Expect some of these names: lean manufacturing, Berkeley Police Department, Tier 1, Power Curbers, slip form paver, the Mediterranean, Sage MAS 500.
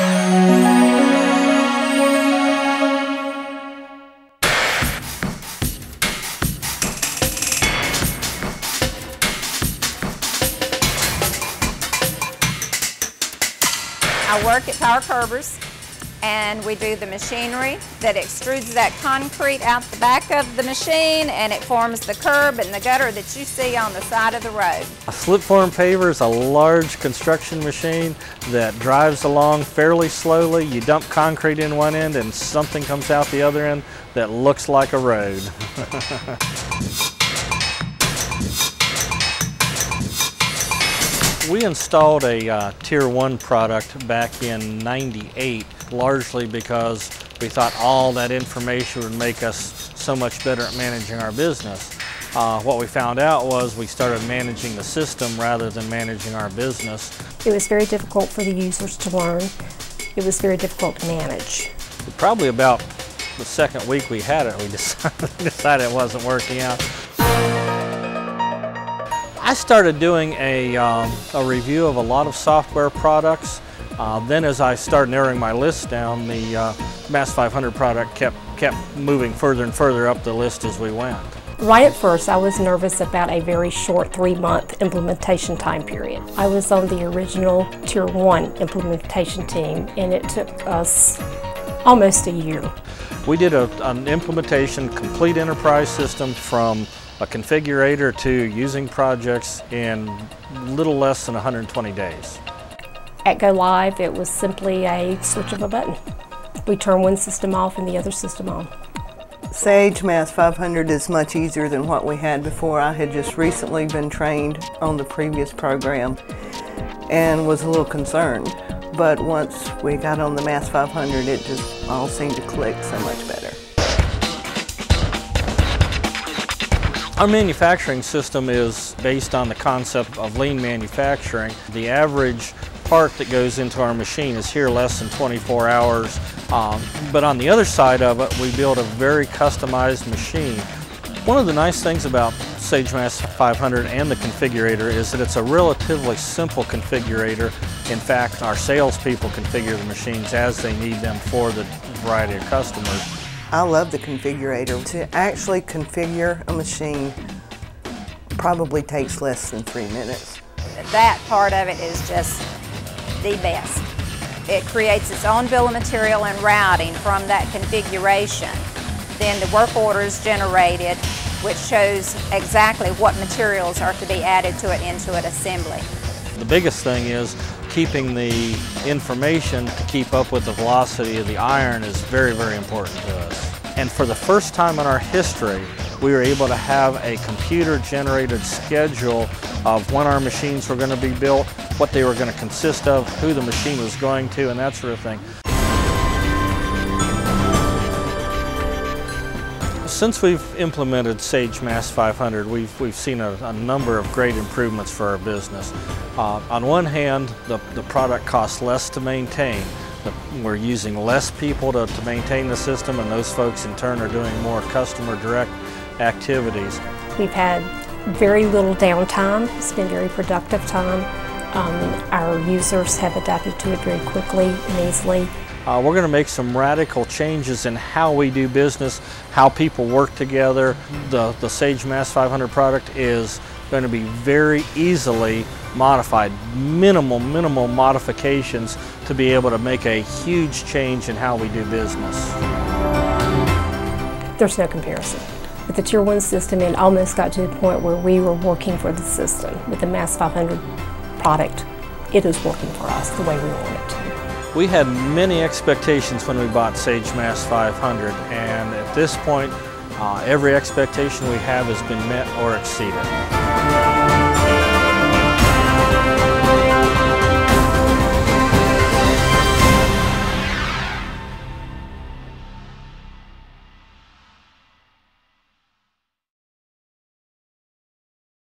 I work at Power Curbers, and we do the machinery that extrudes that concrete out the back of the machine, and it forms the curb and the gutter that you see on the side of the road. A slip form paver is a large construction machine that drives along fairly slowly. You dump concrete in one end and something comes out the other end that looks like a road. We installed a Tier 1 product back in '98, largely because we thought all that information would make us so much better at managing our business. What we found out was we started managing the system rather than managing our business. It was very difficult for the users to learn. It was very difficult to manage. Probably about the second week we had it, we decided it wasn't working out. I started doing a review of a lot of software products. Then as I started narrowing my list down, the MAS 500 product kept moving further and further up the list as we went. Right at first, I was nervous about a very short 3-month implementation time period. I was on the original Tier 1 implementation team, and it took us almost a year. We did an implementation, complete enterprise system from a configurator to using projects in little less than 120 days. At Go Live, it was simply a switch of a button. We turn one system off and the other system on. Sage MAS 500 is much easier than what we had before. I had just recently been trained on the previous program and was a little concerned. But once we got on the MAS 500, it just all seemed to click so much better. Our manufacturing system is based on the concept of lean manufacturing. The average part that goes into our machine is here less than 24 hours, but on the other side of it, we build a very customized machine. One of the nice things about Sage MAS 500 and the configurator is that it's a relatively simple configurator. In fact, our salespeople configure the machines as they need them for the variety of customers. I love the configurator. To actually configure a machine probably takes less than 3 minutes. That part of it is just the best. It creates its own bill of material and routing from that configuration. Then the work order is generated, which shows exactly what materials are to be added to it into an assembly. The biggest thing is keeping the information to keep up with the velocity of the iron is very, very important to us. And for the first time in our history, we were able to have a computer-generated schedule of when our machines were going to be built, what they were going to consist of, who the machine was going to, and that sort of thing. Since we've implemented Sage MAS 500, we've seen a number of great improvements for our business. On one hand, the product costs less to maintain. We're using less people to maintain the system, and those folks in turn are doing more customer direct activities. We've had very little downtime. It's been very productive time. Our users have adapted to it very quickly and easily. We're going to make some radical changes in how we do business, how people work together. The Sage MAS 500 product is going to be very easily modified, minimal modifications to be able to make a huge change in how we do business. There's no comparison. With the Tier 1 system, it almost got to the point where we were working for the system. With the MAS 500 product, it is working for us the way we want it to. We had many expectations when we bought Sage MAS 500, and at this point, every expectation we have has been met or exceeded.